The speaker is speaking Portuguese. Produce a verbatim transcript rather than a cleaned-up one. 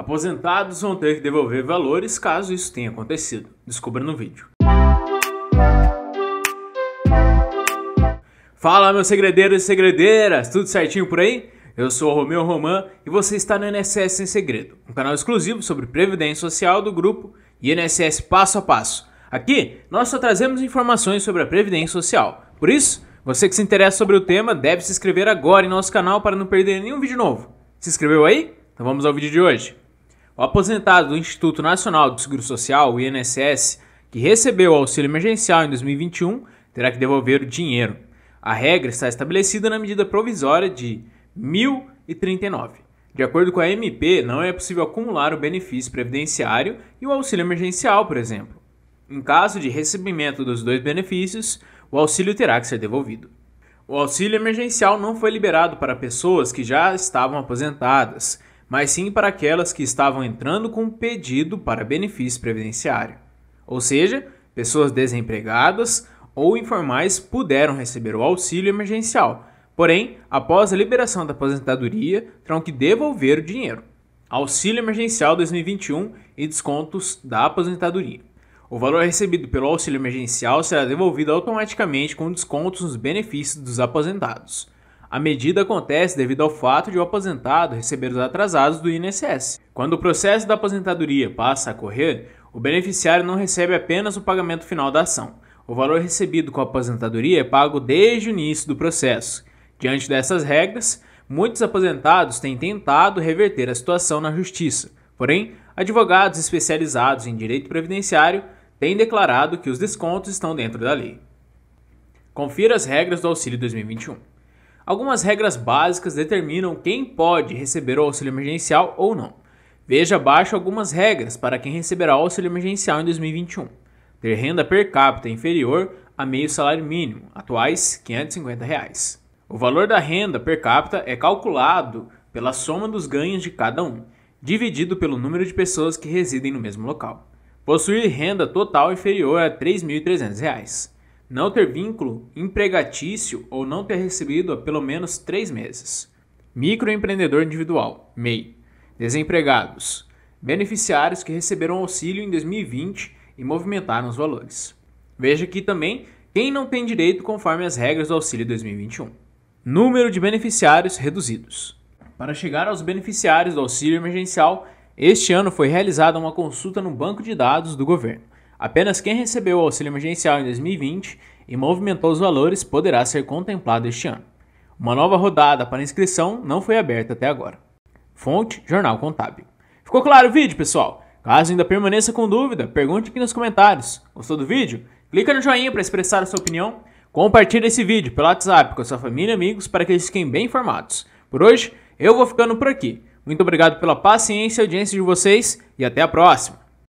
Aposentados vão ter que devolver valores caso isso tenha acontecido. Descubra no vídeo. Fala, meus segredeiros e segredeiras, tudo certinho por aí? Eu sou o Romeu Roman e você está no I N S S em Segredo, um canal exclusivo sobre Previdência Social do grupo I N S S Passo a Passo. Aqui, nós só trazemos informações sobre a Previdência Social. Por isso, você que se interessa sobre o tema deve se inscrever agora em nosso canal para não perder nenhum vídeo novo. Se inscreveu aí? Então vamos ao vídeo de hoje. O aposentado do Instituto Nacional do Seguro Social, o I N S S, que recebeu o auxílio emergencial em dois mil e vinte e um, terá que devolver o dinheiro. A regra está estabelecida na medida provisória de mil e trinta e nove. De acordo com a M P, não é possível acumular o benefício previdenciário e o auxílio emergencial, por exemplo. Em caso de recebimento dos dois benefícios, o auxílio terá que ser devolvido. O auxílio emergencial não foi liberado para pessoas que já estavam aposentadas, mas sim para aquelas que estavam entrando com pedido para benefício previdenciário. Ou seja, pessoas desempregadas ou informais puderam receber o auxílio emergencial, porém, após a liberação da aposentadoria, terão que devolver o dinheiro. Auxílio emergencial dois mil e vinte e um e descontos da aposentadoria. O valor recebido pelo auxílio emergencial será devolvido automaticamente com descontos nos benefícios dos aposentados. A medida acontece devido ao fato de o aposentado receber os atrasados do I N S S. Quando o processo da aposentadoria passa a correr, o beneficiário não recebe apenas o pagamento final da ação. O valor recebido com a aposentadoria é pago desde o início do processo. Diante dessas regras, muitos aposentados têm tentado reverter a situação na justiça. Porém, advogados especializados em direito previdenciário tem declarado que os descontos estão dentro da lei. Confira as regras do Auxílio dois mil e vinte e um. Algumas regras básicas determinam quem pode receber o auxílio emergencial ou não. Veja abaixo algumas regras para quem receberá o auxílio emergencial em dois mil e vinte e um. Ter renda per capita inferior a meio salário mínimo, atuais quinhentos e cinquenta reais. O valor da renda per capita é calculado pela soma dos ganhos de cada um, dividido pelo número de pessoas que residem no mesmo local. Possuir renda total inferior a três mil e trezentos reais. Não ter vínculo empregatício ou não ter recebido há pelo menos três meses. Microempreendedor individual, M E I. Desempregados. Beneficiários que receberam auxílio em dois mil e vinte e movimentaram os valores. Veja aqui também quem não tem direito conforme as regras do auxílio dois mil e vinte e um. Número de beneficiários reduzidos. Para chegar aos beneficiários do auxílio emergencial, este ano foi realizada uma consulta no banco de dados do governo. Apenas quem recebeu o auxílio emergencial em dois mil e vinte e movimentou os valores poderá ser contemplado este ano. Uma nova rodada para inscrição não foi aberta até agora. Fonte: Jornal Contábil. Ficou claro o vídeo, pessoal? Caso ainda permaneça com dúvida, pergunte aqui nos comentários. Gostou do vídeo? Clica no joinha para expressar a sua opinião. Compartilhe esse vídeo pelo WhatsApp com a sua família e amigos para que eles fiquem bem informados. Por hoje, eu vou ficando por aqui. Muito obrigado pela paciência e audiência de vocês e até a próxima!